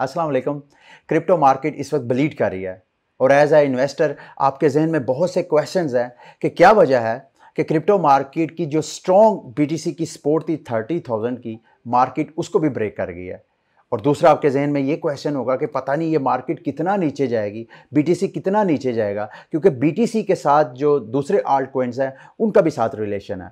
अस्सलाम वालेकुम। Crypto market इस वक्त ब्लीड कर रही है और एज ए इन्वेस्टर आपके जहन में बहुत से क्वेश्चंस हैं कि क्या वजह है कि क्रिप्टो मार्केट की जो स्ट्रॉन्ग बीटीसी की सपोर्ट थी 30,000 की, मार्केट उसको भी ब्रेक कर गई है। और दूसरा आपके जहन में ये क्वेश्चन होगा कि पता नहीं ये मार्केट कितना नीचे जाएगी, बीटीसी कितना नीचे जाएगा, क्योंकि बीटीसी के साथ जो दूसरे आल्ट कॉइन्स हैं उनका भी साथ रिलेशन है।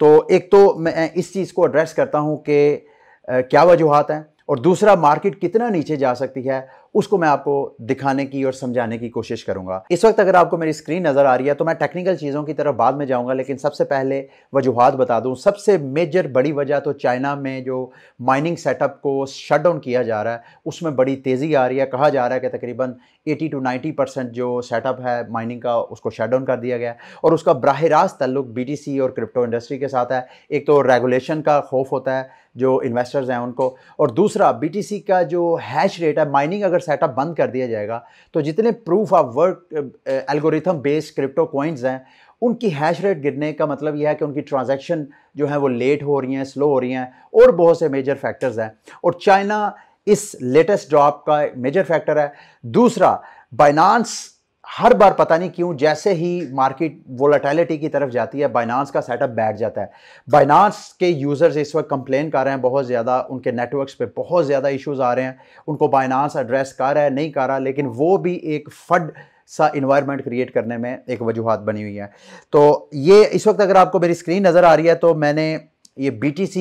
तो एक तो मैं इस चीज़ को एड्रेस करता हूँ कि क्या वजूहत हैं, और दूसरा मार्केट कितना नीचे जा सकती है उसको मैं आपको दिखाने की और समझाने की कोशिश करूंगा। इस वक्त अगर आपको मेरी स्क्रीन नज़र आ रही है तो मैं टेक्निकल चीज़ों की तरफ बाद में जाऊंगा, लेकिन सबसे पहले वजूहात बता दूं। सबसे मेजर बड़ी वजह तो चाइना में जो माइनिंग सेटअप को शट डाउन किया जा रहा है उसमें बड़ी तेज़ी आ रही है। कहा जा रहा है कि तकरीबन 80 to 90% जो सेटअप है माइनिंग का उसको शट डाउन कर दिया गया है, और उसका براہ راست ताल्लुक BTC और क्रिप्टो इंडस्ट्री के साथ है। एक तो रेगुलेशन का खौफ होता है जो इन्वेस्टर्स हैं उनको, और दूसरा BTC का जो हैश रेट है, माइनिंग अगर सेटअप बंद कर दिया जाएगा तो जितने proof of work algorithm based crypto coins हैं उनकी हैश रेट गिरने का मतलब यह है कि उनकी ट्रांजैक्शन जो है वो लेट हो रही हैं, स्लो हो रही हैं, और बहुत से मेजर फैक्टर्स हैं। और चाइना इस लेटेस्ट ड्रॉप का मेजर फैक्टर है। दूसरा, बाइनांस हर बार पता नहीं क्यों जैसे ही मार्केट वोलेटिलिटी की तरफ जाती है बाइनांस का सेटअप बैठ जाता है। बाइनांस के यूज़र्स इस वक्त कंप्लेन कर रहे हैं बहुत ज़्यादा, उनके नेटवर्क्स पे बहुत ज़्यादा इश्यूज़ आ रहे हैं, उनको बाइनांस एड्रेस कर रहा है नहीं कर रहा, लेकिन वो भी एक फड सा इन्वायरमेंट क्रिएट करने में एक वजूहत बनी हुई है। तो ये इस वक्त अगर आपको मेरी स्क्रीन नज़र आ रही है तो मैंने ये BTC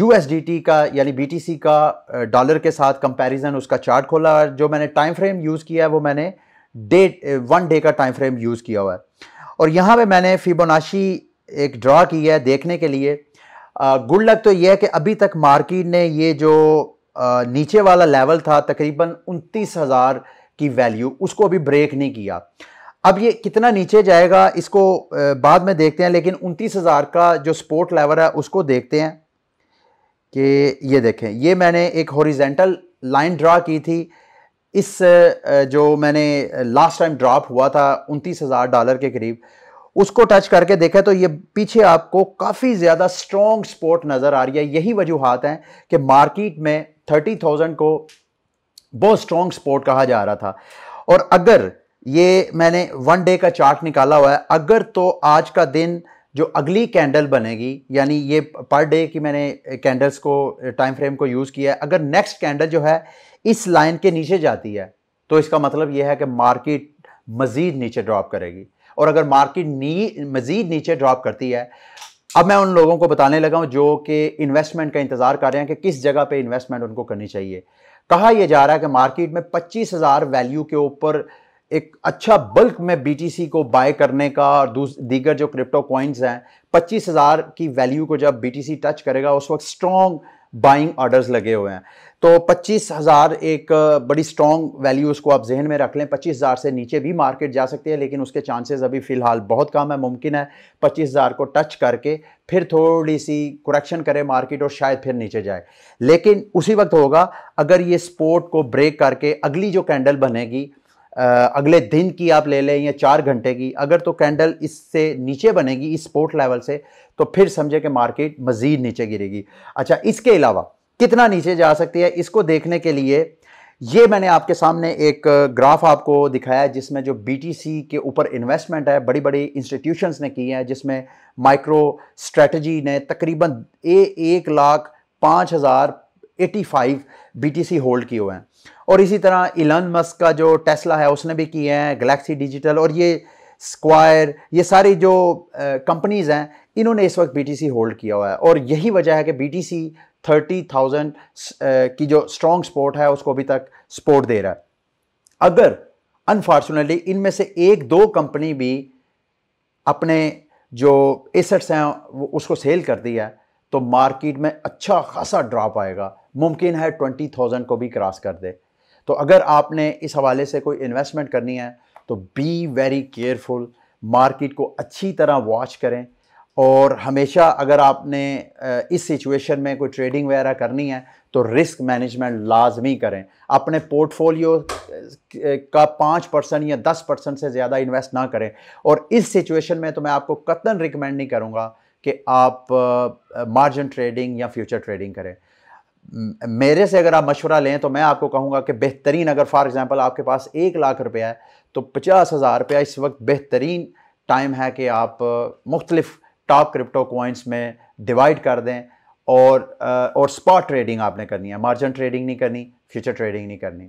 USDT का यानी BTC का डॉलर के साथ कंपेरिजन उसका चार्ट खोला, और जो मैंने टाइम फ्रेम यूज़ किया है वो मैंने वन डे का टाइम फ्रेम यूज़ किया हुआ है। और यहाँ पे मैंने फिबोनाची एक ड्रा किया है देखने के लिए। गुड लक तो ये है कि अभी तक मार्केट ने ये जो नीचे वाला लेवल था तकरीबन 29,000 की वैल्यू, उसको अभी ब्रेक नहीं किया। अब ये कितना नीचे जाएगा इसको बाद में देखते हैं, लेकिन 29,000 का जो सपोर्ट लेवल है उसको देखते हैं। कि ये देखें, ये मैंने एक हॉरिजेंटल लाइन ड्रा की थी, इस जो मैंने लास्ट टाइम ड्रॉप हुआ था $29,000 के करीब उसको टच करके देखा तो ये पीछे आपको काफ़ी ज़्यादा स्ट्रॉन्ग सपोर्ट नज़र आ रही है। यही वजूहत हैं कि मार्केट में 30,000 को बहुत स्ट्रॉन्ग सपोर्ट कहा जा रहा था। और अगर ये मैंने वन डे का चार्ट निकाला हुआ है, अगर तो आज का दिन जो अगली कैंडल बनेगी, यानी ये पर डे की मैंने कैंडल्स को टाइम फ्रेम को यूज़ किया है, अगर नेक्स्ट कैंडल जो है इस लाइन के नीचे जाती है तो इसका मतलब यह है कि मार्केट मज़ीद नीचे ड्रॉप करेगी। और अगर मार्केट मज़ीद नीचे ड्रॉप करती है, अब मैं उन लोगों को बताने लगा हूँ जो कि इन्वेस्टमेंट का इंतज़ार कर रहे हैं कि किस जगह पे इन्वेस्टमेंट उनको करनी चाहिए। कहा यह जा रहा है कि मार्केट में 25,000 वैल्यू के ऊपर एक अच्छा बल्क में BTC को बाय करने का, और दीगर जो क्रिप्टो कॉइन्स हैं 25,000 की वैल्यू को जब BTC टच करेगा उस वक्त स्ट्रॉन्ग बाइंग ऑर्डर्स लगे हुए हैं। तो 25,000 एक बड़ी स्ट्रॉन्ग वैल्यू, उसको आप जहन में रख लें। 25,000 से नीचे भी मार्केट जा सकती है, लेकिन उसके चांसेस अभी फ़िलहाल बहुत कम है। मुमकिन है 25,000 को टच करके फिर थोड़ी सी करेक्शन करे मार्केट और शायद फिर नीचे जाए, लेकिन उसी वक्त होगा अगर ये सपोर्ट को ब्रेक करके अगली जो कैंडल बनेगी, अगले दिन की आप ले लें या 4 घंटे की, अगर तो कैंडल इससे नीचे बनेगी इस सपोर्ट लेवल से, तो फिर समझे कि मार्केट मज़ीद नीचे गिरेगी। अच्छा, इसके अलावा कितना नीचे जा सकती है इसको देखने के लिए ये मैंने आपके सामने एक ग्राफ आपको दिखाया, जिसमें जो BTC के ऊपर इन्वेस्टमेंट है बड़ी बड़ी इंस्टीट्यूशंस ने की है, जिसमें MicroStrategy ने तकरीबन 1,05,085 BTC होल्ड किए हुए हैं। और इसी तरह इलन मस्क का जो टेस्ला है उसने भी किए हैं, गैलेक्सी डिजिटल और ये स्क्वायर, ये सारी जो कंपनीज़ हैं इन्होंने इस वक्त BTC होल्ड किया हुआ है। और यही वजह है कि BTC 30,000 की जो स्ट्रॉन्ग सपोर्ट है उसको अभी तक सपोर्ट दे रहा है। अगर अनफॉर्चुनेटली इनमें से एक दो कंपनी भी अपने जो एसेट्स हैं वो उसको सेल करती है तो मार्केट में अच्छा खासा ड्रॉप आएगा, मुमकिन है 20,000 को भी क्रॉस कर दे। तो अगर आपने इस हवाले से कोई इन्वेस्टमेंट करनी है तो बी वेरी केयरफुल, मार्केट को अच्छी तरह वॉच करें। और हमेशा अगर आपने इस सिचुएशन में कोई ट्रेडिंग वगैरह करनी है तो रिस्क मैनेजमेंट लाजमी करें। अपने पोर्टफोलियो का 5% या 10% से ज़्यादा इन्वेस्ट ना करें। और इस सिचुएशन में तो मैं आपको कतई रिकमेंड नहीं करूँगा कि आप मार्जिन ट्रेडिंग या फ्यूचर ट्रेडिंग करें। मेरे से अगर आप मशवरा लें तो मैं आपको कहूँगा कि बेहतरीन, अगर फॉर एग्ज़ाम्पल आपके पास 1 लाख रुपया है तो 50,000 रुपया इस वक्त बेहतरीन टाइम है कि आप मुख्तलिफ टॉप क्रिप्टो कॉइन्स में डिवाइड कर दें और स्पॉट ट्रेडिंग आपने करनी है, मार्जिन ट्रेडिंग नहीं करनी, फ्यूचर ट्रेडिंग नहीं करनी।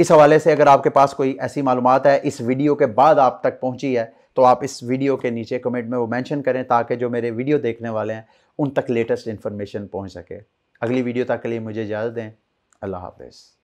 इस हवाले से अगर आपके पास कोई ऐसी मालूमात है इस वीडियो के बाद आप तक पहुँची है तो आप इस वीडियो के नीचे कमेंट में वो मेंशन करें ताकि जो मेरे वीडियो देखने वाले हैं उन तक लेटेस्ट इन्फॉर्मेशन पहुँच सके। अगली वीडियो तक के लिए मुझे इजाज़त दें। अल्लाह हाफ़िज़।